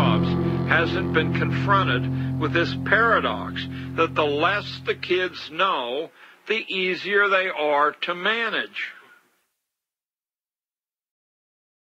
jobs hasn't been confronted with this paradox that the less the kids know, the easier they are to manage.